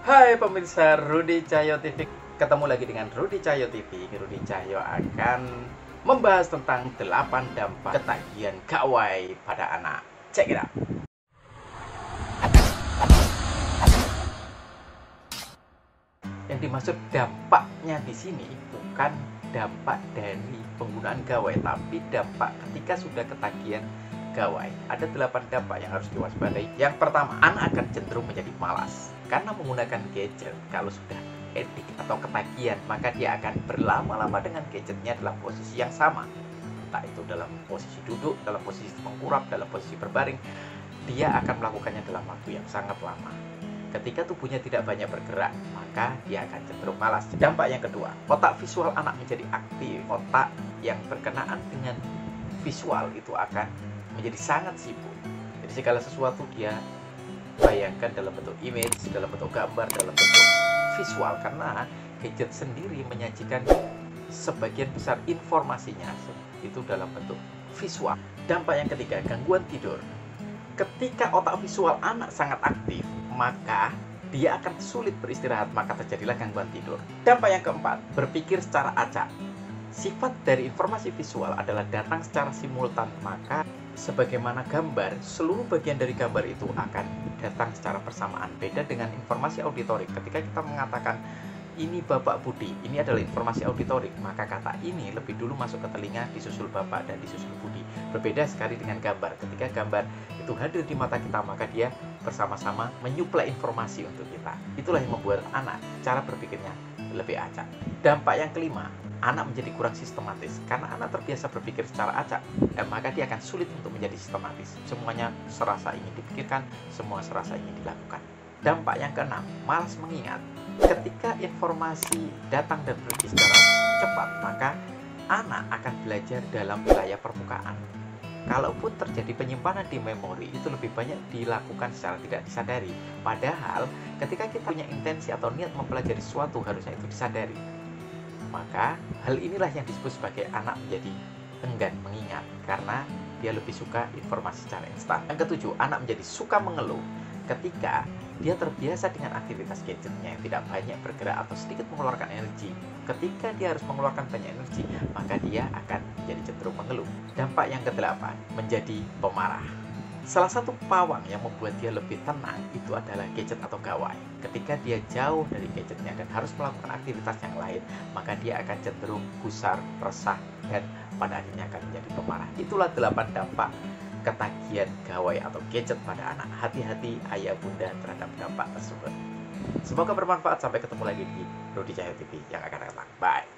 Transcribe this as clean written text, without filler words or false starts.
Hai pemirsa Rudy Cahyo TV, ketemu lagi dengan Rudy Cahyo TV. Rudy Cahyo akan membahas tentang 8 dampak ketagihan gawai pada anak. Check it out. Yang dimaksud dampaknya di sini bukan dampak dari penggunaan gawai, tapi dampak ketika sudah ketagihan gawai. Ada 8 dampak yang harus diwaspadai. Yang pertama, anak akan cenderung menjadi malas karena menggunakan gadget. Kalau sudah edik atau ketagihan, maka dia akan berlama-lama dengan gadgetnya dalam posisi yang sama, entah itu dalam posisi duduk, dalam posisi mengkurap, dalam posisi berbaring. Dia akan melakukannya dalam waktu yang sangat lama. Ketika tubuhnya tidak banyak bergerak, maka dia akan cenderung malas. Dampak yang kedua, otak visual anak menjadi aktif. Otak yang berkenaan dengan visual itu akan menjadi sangat sibuk. Jadi segala sesuatu dia bayangkan dalam bentuk image, dalam bentuk gambar, dalam bentuk visual, karena gadget sendiri menyajikan sebagian besar informasinya itu dalam bentuk visual. Dampak yang ketiga, gangguan tidur. Ketika otak visual anak sangat aktif, maka dia akan sulit beristirahat, maka terjadilah gangguan tidur. Dampak yang keempat, berpikir secara acak. Sifat dari informasi visual adalah datang secara simultan, maka sebagaimana gambar, seluruh bagian dari gambar itu akan datang secara bersamaan. Beda dengan informasi auditorik. Ketika kita mengatakan ini Bapak Budi, ini adalah informasi auditorik, maka kata ini lebih dulu masuk ke telinga, disusul Bapak dan disusul Budi. Berbeda sekali dengan gambar. Ketika gambar itu hadir di mata kita, maka dia bersama-sama menyuplai informasi untuk kita. Itulah yang membuat anak cara berpikirnya lebih acak. Dampak yang kelima, anak menjadi kurang sistematis. Karena anak terbiasa berpikir secara acak, maka dia akan sulit untuk menjadi sistematis. Semuanya serasa ingin dipikirkan, semua serasa ingin dilakukan. Dampak yang keenam, malas mengingat. Ketika informasi datang dan pergi secara cepat, maka anak akan belajar dalam wilayah permukaan. Kalaupun terjadi penyimpanan di memori, itu lebih banyak dilakukan secara tidak disadari. Padahal ketika kita punya intensi atau niat mempelajari sesuatu, harusnya itu disadari. Maka hal inilah yang disebut sebagai anak menjadi enggan mengingat, karena dia lebih suka informasi secara instan. Yang ketujuh, anak menjadi suka mengeluh ketika dia terbiasa dengan aktivitas gadgetnya yang tidak banyak bergerak atau sedikit mengeluarkan energi. Ketika dia harus mengeluarkan banyak energi, maka dia akan menjadi cenderung mengeluh. Dampak yang ke-8, menjadi pemarah. Salah satu pawang yang membuat dia lebih tenang itu adalah gadget atau gawai. Ketika dia jauh dari gadgetnya dan harus melakukan aktivitas yang lain, maka dia akan cenderung gusar, resah, dan pada akhirnya akan menjadi pemarah. Itulah 8 dampak ketagihan gawai atau gadget pada anak. Hati-hati ayah bunda terhadap dampak tersebut. Semoga bermanfaat. Sampai ketemu lagi di Rudy Cahyo TV yang akan datang. Bye.